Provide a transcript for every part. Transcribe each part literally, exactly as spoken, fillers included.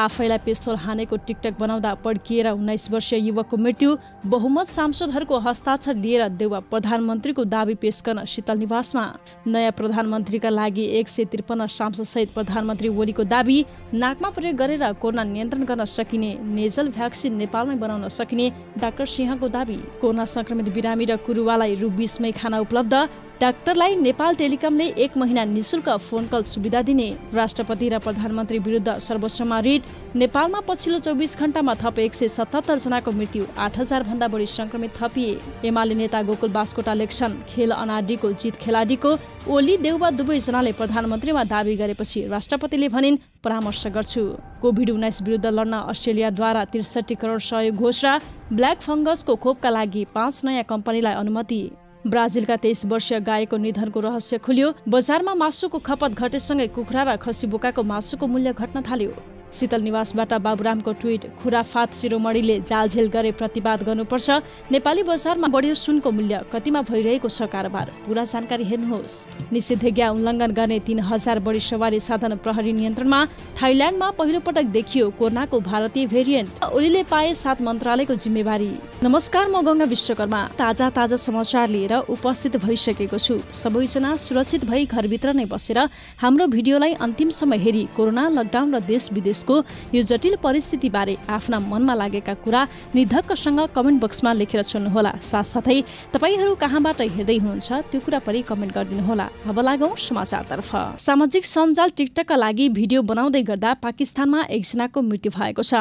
आफैलाई पिस्तोल हानेको टिकटक बनाउँदा पड्किएर उन्नाइस वर्षीय युवकको मृत्यु। बहुमत सांसदहरूको हस्ताक्षर लिएर देउवा प्रधानमन्त्रीको दाबी पेश गर्न शीतल निवासमा। नयाँ प्रधानमन्त्रीका लागि एक सय त्रिपन्न सांसद सहित प्रधानमन्त्री ओलीको दाबी। नाकमा प्रयोग गरेर कोरोना नियन्त्रण गर्न सकिने नेजल भ्याक्सिन नेपालमै बनाउन सकिने डाक्टर सिंहको दाबी। कोरोना संक्रमित बिरामी र कुरुवालाई रु बीस मै खाना उपलब्ध। डाक्टरलाई नेपाल टेलिकमले एक महिना निशुल्क फोन कल सुविधा दिने। राष्ट्रपति र प्रधानमन्त्री विरुद्ध सर्वोच्चमा रिट। नेपालमा पछिल्लो चौबीस घण्टामा थप एक सय सतहत्तर जनाको मृत्यु, आठ हजार भन्दा बढी संक्रमित थपिए। एमाले नेता गोकुल बास्कोटा लेख्छन्, खेल अनाडीको जित खेलाडीको। ओली देउवा दुवैजनाले प्रधानमन्त्रीमा दावी गरेपछि राष्ट्रपतिले भनिन्, परामर्श गर्छु। कोभिड उन्नाइस विरुद्ध लड्न अस्ट्रेलियाद्वारा त्रिसठी करोड सहयोग घोषणा। ब्ल्याक फङ्गसको खोपका लागि पाँच नयाँ कम्पनीलाई अनुमति। ब्राजिलका तेइस वर्षीय गाईको निधनको रहस्य खुल्यो। बजारमा मासुको खपत घटेसँगै कुखुरा र खसीबुकाको मासुको मूल्य घट्न थाल्यो। शीतल निवासबाट बाबुरामको ट्वीट, खुराफात शिरोमणिले जालझेल गरे प्रतिवाद गर्नुपर्छ। नेपाली बजारमा बढ्यो सुनको मूल्य, कतिमा भइरहेको छ कारोबार, पूरा जानकारी हेर्नुहोस्। निषेधाज्ञा उल्लङ्घन गर्ने तीन हजार बढी सवारी साधन प्रहरी नियन्त्रणमा। थाइल्याण्डमा पहिलो पटक देखियो कोरोनाको भारतीय भेरिएन्ट। ओलीले पाए सात मन्त्रालयको जिम्मेवारी। नमस्कार, म गंगा विश्वकर्मा ताजा ताजा समाचार लिएर उपस्थित भइसकेको छु। सबैजना सुरक्षित भई घरभित्र नै बसेर हाम्रो भिडियोलाई अन्तिमसम्म हेरी कोरोना, लकडाउन र देश विदेश को यो जटिल परिस्थिति बारे आफ्ना मनमा लागेका कुरा निधक्कसँग कमेन्ट बक्समा लेखेर छोड्नुहोला। साथसाथै तपाईहरु कहाँबाट हेर्दै हुनुहुन्छ त्यो कुरा पनि कमेन्ट गरिदिनुहोला। अब लागौं समाचारतर्फ। सामाजिक सञ्जाल टिकटकका लागि भिडियो बनाउँदै गर्दा पाकिस्तानमा एकजनाको मृत्यु भएको छ।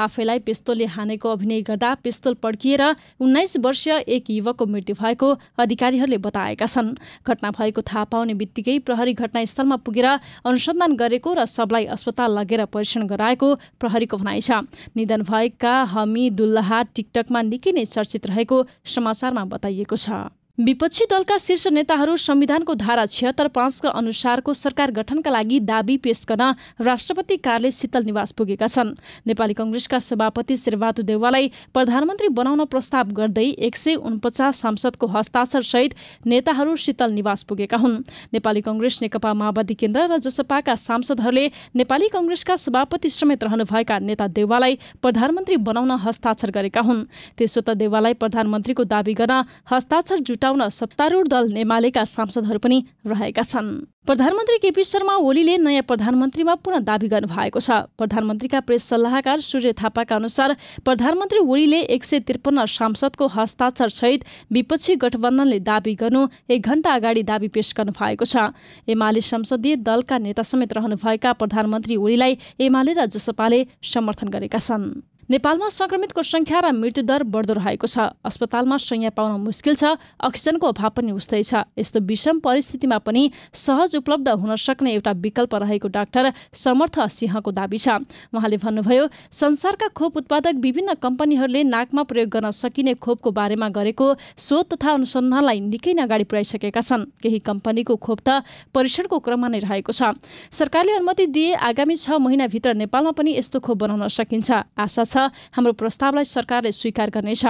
आफैलाई पिस्तोलले हानेको अभिनय गर्दा पिस्तोल पड्किएर उन्नाइस वर्षीय एक युवकको मृत्यु भएको अधिकारीहरूले बताएका छन्। घटना भएको थाहा पाउने बित्तिकै प्रहरी घटनास्थलमा पुगेर अनुसन्धान गरेको र सबलाई अस्पताल लगेर परीक्षण गराएको प्रहरीको भनाइ छ। निधन भएका हमीदुल्लाह टिकटकमा निकै नै चर्चित रहेको समाचारमा बताइएको छ। विपक्षी दलका शीर्ष नेताहरू संविधानको धारा छिहत्तर पाँचका अनुसारको सरकार गठनका लागि दाबी पेश गर्न राष्ट्रपति कार्यालय शीतल निवास पुगेका छन्। नेपाली कंग्रेसका सभापति शेरबहादुर देउवालाई प्रधानमन्त्री बनाउन प्रस्ताव गर्दै एक सय उनपचास सांसदको हस्ताक्षर सहित नेताहरू शीतल निवास पुगेका हुन्। नेपाली कंग्रेस, नेकपा माओवादी केन्द्र र जसपाका सांसदहरूले नेपाली कंग्रेसका सभापति समेत रहनुभएका नेता देउवालाई प्रधानमन्त्री बनाउन हस्ताक्षर गरेका हुन्। त्यसो त देउवालाई प्रधानमन्त्रीको दाबी गर्न हस्ताक्षर जुटाउ सत्तारूढ दल नेमालेका सांसदहरू पनि रहेका छन्। प्रधानमन्त्री केपी शर्मा ओलीले नयाँ प्रधानमन्त्रीमा पुनः दावी गर्नु भएको छ। प्रधानमन्त्रीका प्रेस सल्लाहकार सूर्य थापाका अनुसार प्रधानमन्त्री ओलीले एक सय त्रिपन्न सांसदको हस्ताक्षर सहित विपक्षी गठबन्धनले दावी गर्नु एक घण्टा अगाडि दावी पेश गर्नु भएको छ। एमाले संसदीय दलका नेता समेत रहनुभएका प्रधानमन्त्री ओलीलाई एमाले र जसपाले समर्थन गरेका छन्। नेपालमा संक्रमितको संख्या र मृत्यु दर बढ्दो रहेको छ। अस्पतालमा शय्या पाउन मुस्किल छ। अक्सिजनको अभाव पनि उस्तै छ। यस्तो विषम परिस्थितिमा पनि सहज उपलब्ध हुन सक्ने एउटा विकल्प रहेको डाक्टर समर्थ सिंहको दाबी छ। उहाँले भन्नुभयो, संसारका खोप उत्पादक विभिन्न कम्पनीहरूले नाकमा प्रयोग गर्न सकिने खोपको बारेमा गरेको शोध तथा अनुसन्धानलाई निकै नै अगाडि पुर्याइसकेका छन्। केही कम्पनीको खोप त परीक्षणको क्रममा नै रहेको छ। सरकारले अनुमति दिए आगामी छ महिनाभित्र नेपालमा पनि यस्तो खोप बनाउन सकिन्छ। आशा हाम्रो प्रस्तावलाई सरकारले स्वीकार गर्नेछ।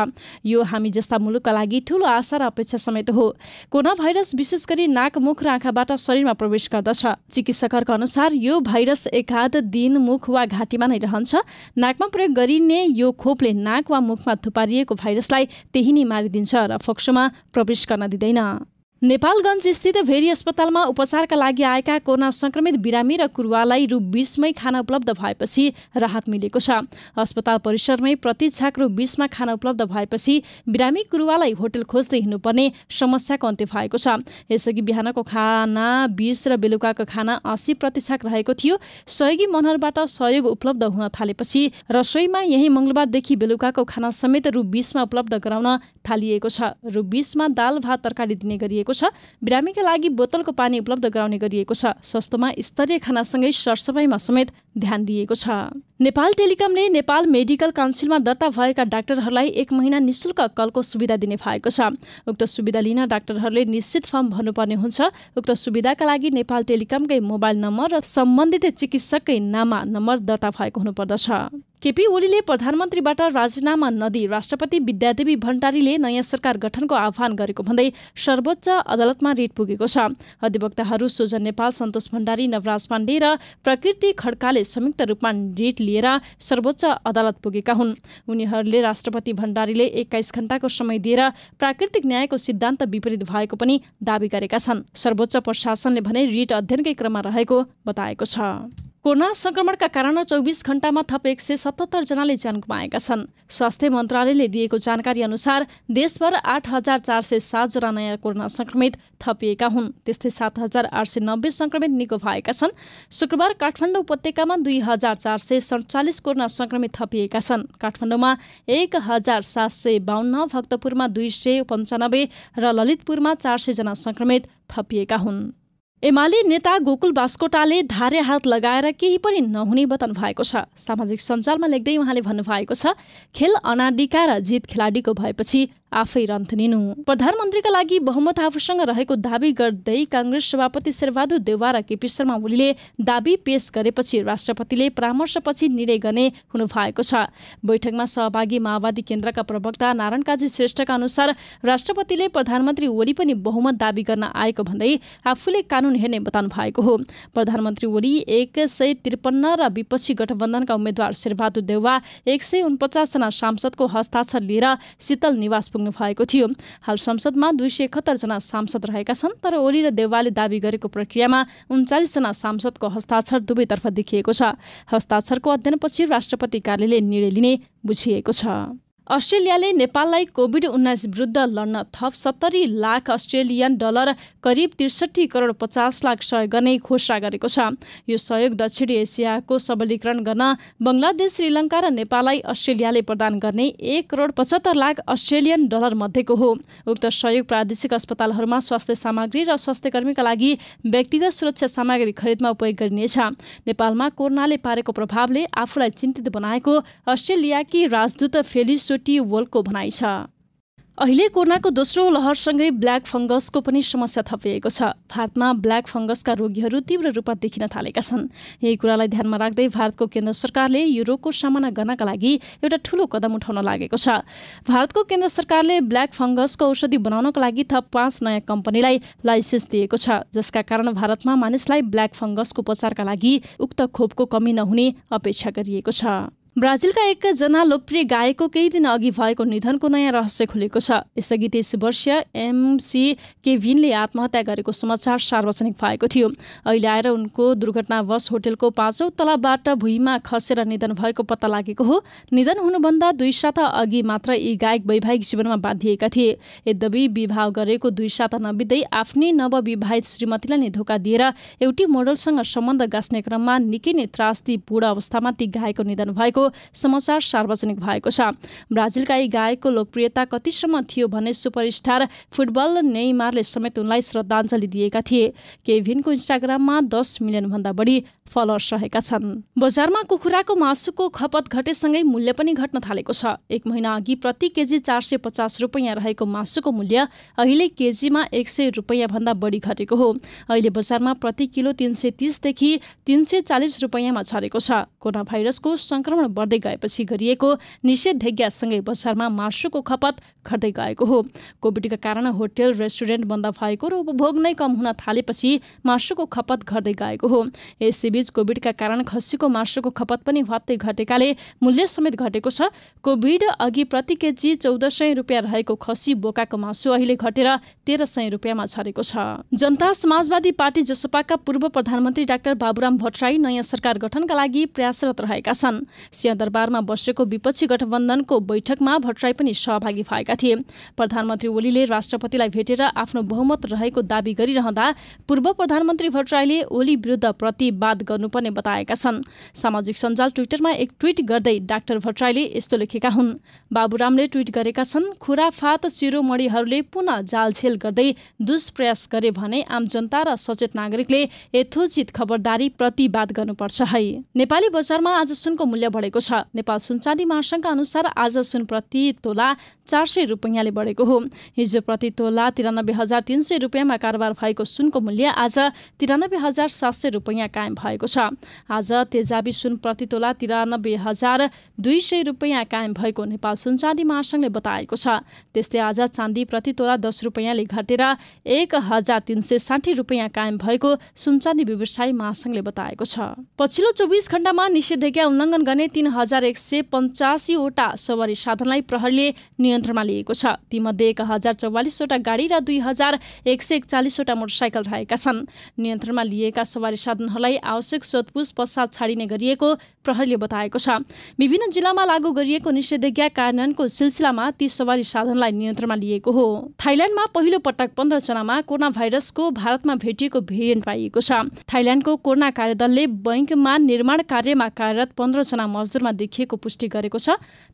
यो हामी जस्ता मुलुकका लागि ठूलो आशा र अपेक्षा समेत हो। कोरोना भाइरस विशेष गरी नाक, मुख र आँखाबाट शरीरमा प्रवेश गर्दछ। चिकित्सकहरूको अनुसार यो भाइरस एकाध दिन मुख वा घाँटीमा नै रहन्छ। नाकमा प्रयोग गरिने यो खोपले नाक वा मुखमा थुपारिएको भाइरसलाई त्यही नै मारिदिन्छ र फोक्सोमा प्रवेश गर्न दिँदैन। नेपालगञ्ज स्थित भेरी अस्पतालमा उपचारका लागि आएका कोरोना संक्रमित बिरामी र कुरुवालाई रु बीस मै खाना उपलब्ध भएपछि राहत मिलेको छ। अस्पताल परिसरमै प्रति छाक रु बीस मा खाना उपलब्ध भएपछि बिरामी कुरुवालाई होटल खोज्दै हिँड्नुपर्ने समस्याको अन्त्य भएको छ। यसअघि बिहानको खाना बीस र बेलुकाको खाना अस्सी प्रति छाक रहेको थियो। सहयोगी मनहरबाट सहयोग उपलब्ध हुन थालेपछि रसोईमा यही मङ्गलबारदेखि बेलुकाको खाना समेत रु बीस मा उपलब्ध गराउन थालिएको छ। रु बीस मा दाल, भात, तरकारी दिने गरिएको छ। बिरामीका लागि बोतलको पानी उपलब्ध गराउने गरिएको छ। सस्तोमा स्तरीय खानासँगै सरसफाइमा समेत ध्यान दिएको छ। नेपाल टेलिकमले नेपाल मेडिकल काउन्सिलमा दर्ता भएका डाक्टरहरूलाई एक महिना निशुल्क कलको सुविधा दिने भएको छ। उक्त सुविधा लिन डाक्टरहरूले निश्चित फर्म भर्नुपर्ने हुन्छ। उक्त सुविधाका लागि नेपाल टेलिकमकै मोबाइल नम्बर र सम्बन्धित चिकित्सककै नामा नम्बर दर्ता भएको हुनुपर्दछ। केपी ओलीले प्रधानमन्त्रीबाट राजीनामा नदिई राष्ट्रपति विद्यादेवी भण्डारीले नयाँ सरकार गठनको आह्वान गरेको भन्दै सर्वोच्च अदालतमा रिट पुगेको छ। अधिवक्ताहरू सोजन नेपाल, सन्तोष भण्डारी, नवराज पाण्डे र प्रकृति खड्काले संयुक्त रूपमा रिट लिएर सर्वोच्च अदालत पुगेका हुन्। उनीहरूले राष्ट्रपति भण्डारीले एक्काइस घण्टाको समय दिएर प्राकृतिक न्यायको सिद्धान्त विपरीत भएको पनि दाबी गरेका छन्। सर्वोच्च प्रशासनले भने रिट अध्ययनकै क्रममा रहेको बताएको छ। कोरोना संक्रमणका कारण चौबीस घण्टामा थप एक सय सतहत्तर जनाले ज्यान गुमाएका छन्। स्वास्थ्य मन्त्रालयले दिएको जानकारी अनुसार देशभर आठ हजार चार सय सात जना नयाँ कोरोना संक्रमित थपिएका हुन्। त्यस्तै सात हजार आठ सय नब्बे संक्रमित निको भएका छन्। शुक्रबार काठमाडौँ उपत्यकामा दुई हजार चार सय सडचालिस कोरोना संक्रमित थपिएका छन्। काठमाडौँमा एक हजार सात सय बाहन्न, भक्तपुरमा दुई सय पन्चानब्बे र ललितपुरमा चार सयजना संक्रमित थपिएका हुन्। एमाले नेता गोकुल बास्कोटाले धारे हात लगाएर केही पनि नहुने बताउनु भएको छ। सामाजिक सञ्जालमा लेख्दै उहाँले भन्नुभएको छ, खेल अनादिका र जित खेलाडीको भएपछि आफै रन्थ लिनु। प्रधानमन्त्रीका लागि बहुमत आफूसँग रहेको दाबी गर्दै कांग्रेस सभापति शेरबहादुर देउवा र केपी शर्मा ओलीले दाबी पेश गरेपछि राष्ट्रपतिले परामर्शपछि निर्णय गर्ने हुनु भएको छ। बैठकमा सहभागी माओवादी केन्द्रका प्रवक्ता नारायण काजी श्रेष्ठका अनुसार राष्ट्रपतिले प्रधानमन्त्री ओली पनि बहुमत दाबी गर्न आएको भन्दै आफूले कानून हेर्ने बताउनु भएको हो। प्रधानमन्त्री ओली एक सय त्रिपन्न र विपक्षी गठबन्धनका उम्मेद्वार शेरबहादुर देउवा एक सय उनपचास जना सांसदको हस्ताक्षर लिएर शीतल निवास भएको थियो। हाल संसदमा दुई सय एकहत्तर जना सांसद रहेका छन्, तर ओली र देउवाले दावी गरेको प्रक्रियामा उन्चालिस जना सांसदको हस्ताक्षर दुवैतर्फ देखिएको छ। हस्ताक्षरको अध्ययनपछि राष्ट्रपति कार्यालयले निर्णय लिने बुझिएको छ। अस्ट्रेलियाले नेपाललाई कोभिड उन्नाइस विरुद्ध लड्न थप सत्तरी लाख अस्ट्रेलियन डलर करिब त्रिसठी करोड पचास लाख सहयोग गर्ने घोषणा गरेको छ। यो सहयोग दक्षिण एसियाको सबलीकरण गर्न बङ्गलादेश, श्रीलङ्का र नेपाललाई अस्ट्रेलियाले प्रदान गर्ने एक करोड पचहत्तर लाख अस्ट्रेलियन डलर मध्येको हो। उक्त सहयोग प्रादेशिक अस्पतालहरूमा स्वास्थ्य सामग्री र स्वास्थ्यकर्मीका लागि व्यक्तिगत सुरक्षा सामग्री खरिदमा उपयोग गरिनेछ। नेपालमा कोरोनाले पारेको प्रभावले आफूलाई चिन्तित बनाएको अस्ट्रेलियाकी राजदूत फेलि टी वर्ल्डको भनाइ छ। अहिले कोरोनाको दोस्रो लहरसँगै ब्ल्याक फङ्गसको पनि समस्या थपिएको छ। भारतमा ब्ल्याक फङ्गसका रोगीहरू तीव्र रूपमा देखिन थालेका छन्। यही कुरालाई ध्यानमा राख्दै भारतको केन्द्र सरकारले यो रोगको सामना गर्नका लागि एउटा ठूलो कदम उठाउन लागेको छ। भारतको केन्द्र सरकारले ब्ल्याक फङ्गसको औषधि बनाउनका लागि थप पाँच नयाँ कम्पनीलाई लाइसेन्स दिएको छ, जसका कारण भारतमा मानिसलाई ब्ल्याक फङ्गसको उपचारका लागि उक्त खोपको कमी नहुने अपेक्षा गरिएको छ। ब्राजिलका एकजना लोकप्रिय गायकको केही दिन अघि भएको निधनको नयाँ रहस्य खुलेको छ। यसअघि तेइस वर्षीय एमसी केभिनले आत्महत्या गरेको समाचार सार्वजनिक भएको थियो। अहिले आएर उनको दुर्घटनावश होटलको पाँचौँ तलाबाट भुइँमा खसेर निधन भएको पत्ता लागेको हो। निधन हुनुभन्दा दुई साता अघि मात्र यी गायक वैवाहिक जीवनमा बाँधिएका थिए। यद्यपि विवाह गरेको दुई साता नबित्दै आफ्नै नवविवाहित श्रीमतीलाई नै धोका दिएर एउटी मोडलसँग सम्बन्ध गाँस्ने क्रममा निकै नै त्रासदी बुढो अवस्थामा ती गायकको निधन भएको समाचार सार्वजनिक भएको छ। ब्राजिलका यी गायकको लोकप्रियता कतिसम्म थियो भने सुपरस्टार फुटबल नेइमारले समेत उनलाई श्रद्धाञ्जली दिएका थिए। केभिनको इन्स्टाग्राममा दस मिलियन भन्दा बढी फलोअर्स रहेका छन्। बजारमा कुखुराको मासुको खपत घटेसँगै मूल्य पनि घट्न थालेको छ। एक महिना अघि प्रति केजी चार सय पचास रुपियाँ रहेको मासुको मूल्य अहिले केजीमा एक सय रुपियाँ भन्दा बढी घटेको हो। अहिले बजारमा प्रति किलो तीन सय तीसदेखि तीन सय चालिस रुपियाँमा छरेको छ। कोरोना भाइरसको संक्रमण बढ्दै गएपछि गरिएको निषेधाज्ञासँगै बजारमा मासुको खपत घट्दै गएको हो। कोभिडका कारण होटेल रेस्टुरेन्ट बन्द भएको र उपभोग नै कम हुन थालेपछि मासुको खपत घट्दै गएको हो। यसैबीच कोभिडका कारण खसीको मासुको खपत पनि हत्तै घटेकाले मूल्य समेत घटेको छ। कोभिड अघि प्रति केजी चौध सय रुपियाँ रहेको खसी बोकाको मासु अहिले घटेर तेह्र सय रुपियाँमा छरेको छ। जनता समाजवादी पार्टी जसपाका पूर्व प्रधानमन्त्री डाक्टर बाबुराम भट्टराई नयाँ सरकार गठनका लागि प्रयासरत रहेका छन्। सिंहदरबारमा बसेको विपक्षी गठबन्धनको बैठकमा भट्टराई पनि सहभागी भएका थिए। प्रधानमन्त्री ओलीले राष्ट्रपतिलाई भेटेर आफ्नो बहुमत रहेको दावी गरिरहँदा पूर्व प्रधानमन्त्री भट्टराईले ओली विरुद्ध प्रतिवाद गर्नुपर्ने बताएका छन्। सामाजिक सञ्जाल ट्विटरमा एक ट्विट गर्दै डाक्टर भट्टराईले यस्तो लेखेका हुन्, बाबुरामले ट्विट गरेका छन्, खुराफात शिरोमणिहरूले पुनः जालझेल गर्दै दुष्प्रयास गरे भने आम जनता र सचेत नागरिकले यथोचित खबरदारी प्रतिवाद गर्नुपर्छ है। नेपाली बजारमा आज सुनको मूल्य बढेको बढेको छ। नेपाल सुनचाँदी महासंघका अनुसार आज सुन प्रति तोला चार सय रुपैयाँले बढेको हो। हिजो प्रति तोला तिरानब्बे हजार तीन सय रुपैयाँमा कारोबार भएको सुनको मूल्य आज तिरानब्बे हजार सात सय रुपैयाँ कायम भएको छ। आज तेजाबी सुन प्रति तोला तिरानब्बे हजार दुई सय रुपैयाँ कायम भएको नेपाल सुनचाँदी महासंघले बताएको छ। त्यस्तै आज चाँदी प्रति तोला दस रुपैयाँले घटेर एक हजार तीन सय साठी रुपैयाँ कायम भएको सुनचाँदी व्यवसायी महासंघले बताएको छ। पछिल्लो चौबिस घण्टामा निषेधाज्ञा उल्लङ्घन गर्ने तीन हजार एक सय पञ्चासी वटा सवारी साधनलाई प्रहरीले नियन्त्रणमा लिएको छ। तीमध्ये एक हजार चौवालिसवटा गाडी र दुई हजार एक सय एकचालिसवटा मोटरसाइकल रहेका छन्। नियन्त्रणमा लिएका सवारी साधनहरूलाई आवश्यक सोधपुछ पश्चात छाडिने गरिएको प्रहरीले बताएको छ। विभिन्न जिल्लामा लागू गरिएको निषेधाज्ञा कार्यान्वयनको सिलसिलामा ती सवारी साधनलाई नियन्त्रणमा लिएको हो। थाइल्याण्डमा पहिलो पटक पन्ध्र जनामा कोरोना भाइरसको भारतमा भेटिएको भेरिएन्ट पाइएको छ। थाइल्याण्डको कोरोना कार्यदलले बैंकमा निर्माण कार्यमा कार्यरत पन्ध्र जना मजदुरमा देखिएको पुष्टि गरेको छ।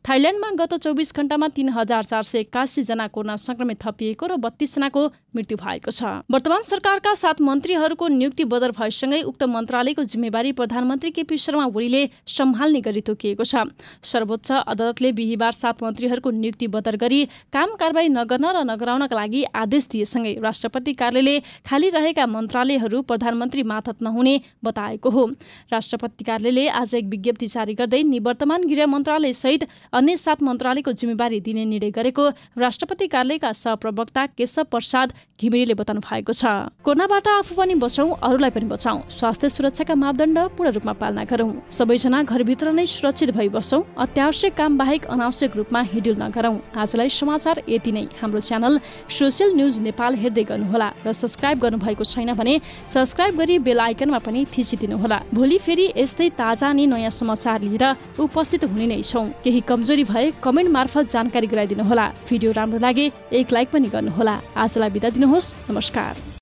थाइल्याण्डमा गत चौबिस घण्टामा तीन हजार चार सय एक्कासी जना कोरोना संक्रमित थपिएको र बत्तीस जनाको मृत्यु भएको छ। वर्तमान सरकारका सात मन्त्रीहरूको नियुक्ति बदर भएसँगै उक्त मन्त्रालयको जिम्मेवारी प्रधानमन्त्री केपी शर्मा ओलीले सम्हाल्ने गरी तोकिएको छ। सर्वोच्च अदालतले बिहिबार सात मन्त्रीहरूको नियुक्ति बदर गरी काम कारवाही नगर्न र नगराउनका लागि आदेश दिएसँगै राष्ट्रपति कार्यालयले खाली रहेका मन्त्रालयहरू प्रधानमन्त्री मातहत नहुने बताएको हो। राष्ट्रपति कार्यालयले आज एक विज्ञप्ति जारी गर्दै निवर्तमान गृह मन्त्रालय सहित अन्य सात मन्त्रालयको जिम्मेवारी दिने निर्णय गरेको राष्ट्रपति कार्यालयका सहप्रवक्ता केशव प्रसाद घिमिरेले बताउनु भएको छ। कोरोनाबाट आफू पनि बचाऊ अरूलाई पनि बचाऊ। स्वास्थ्य सुरक्षाका मापदण्ड पूर्ण रूपमा पालना गरौं। सबैजना घरभित्र नै सुरक्षित भई बसौं। अत्यावश्यक काम बाहेक अनावश्यक रूपमा हिडुल नगरौं। आजलाई समाचार यति नै। हाम्रो च्यानल सोशल न्यूज नेपाल हेर्दै गर्नुहोला र सब्स्क्राइब गर्नुभएको छैन भने सब्स्क्राइब गरी बेल आइकनमा पनि थिचिदिनुहोला। भोलि फेरि यस्तै ताजा अनि नयाँ समाचार लिएर उपस्थित हुने नै छौं। केही कमजोरी भए कमेन्ट मार्फत जानकारी गराइदिनुहोला। भिडियो राम्रो लागे एक लाइक पनि गर्नुहोला। आजलाई बिदा दिनुहोस्। नमस्कार।